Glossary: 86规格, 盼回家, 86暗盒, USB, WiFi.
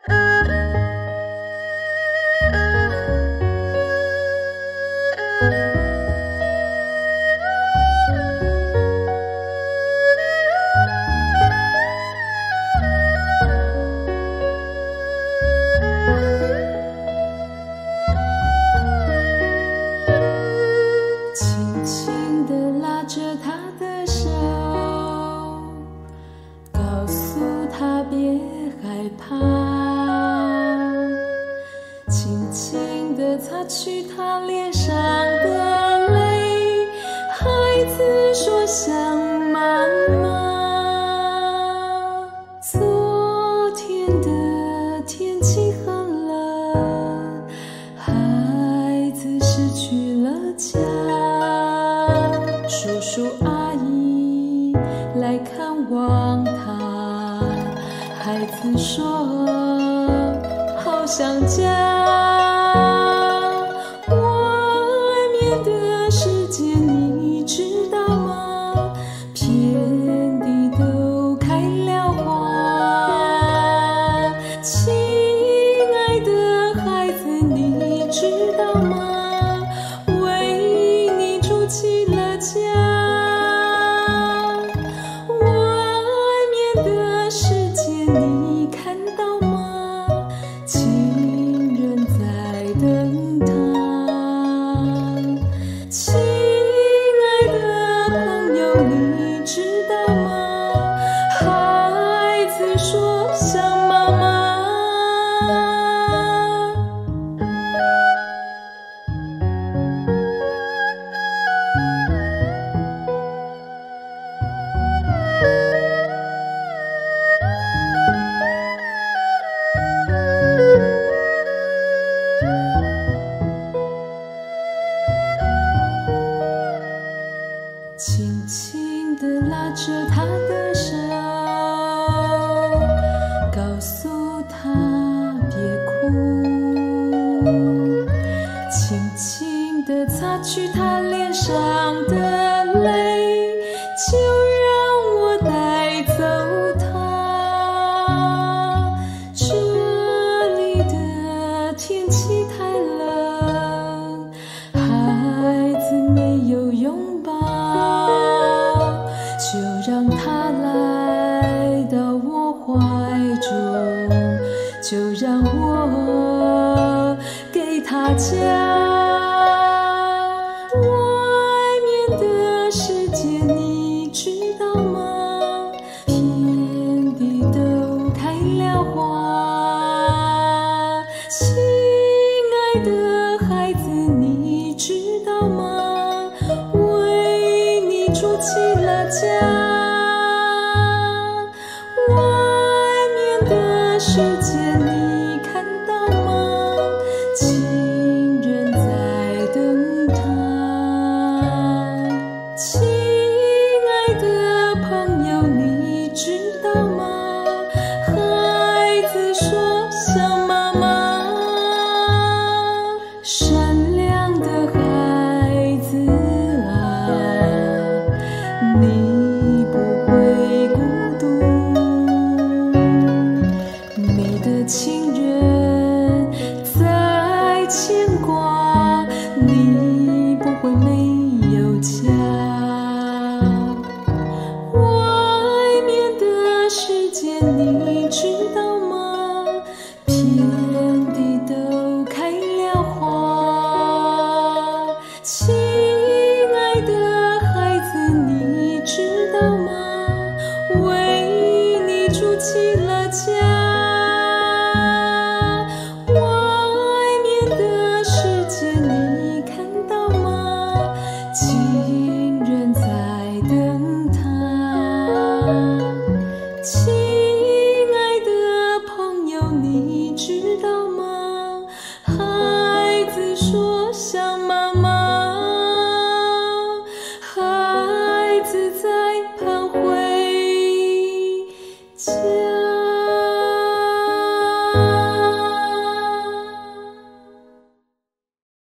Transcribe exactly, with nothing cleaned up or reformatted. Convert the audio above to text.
擦去他脸上的泪，孩子说想妈妈。昨天的天气很冷，孩子失去了家。叔叔阿姨来看望他，孩子说好想家。轻轻地拉着他的手，告诉他别哭。轻轻地擦去他脸上的泪，就让我带走他。这里的天气太冷，孩子没有用。就让我给他家，外面的世界你知道吗？遍地都开了花。亲爱的孩子，你知道吗？为你筑起了家。世界你看到吗？亲人在等他。亲爱的朋友，你知道吗？孩子说想妈妈。善良的孩子啊，你不会孤独。亲人在牵挂，你不会没有家。外面的世界你知道吗？遍地都开了花。亲爱的孩子，你知道吗？为你筑起了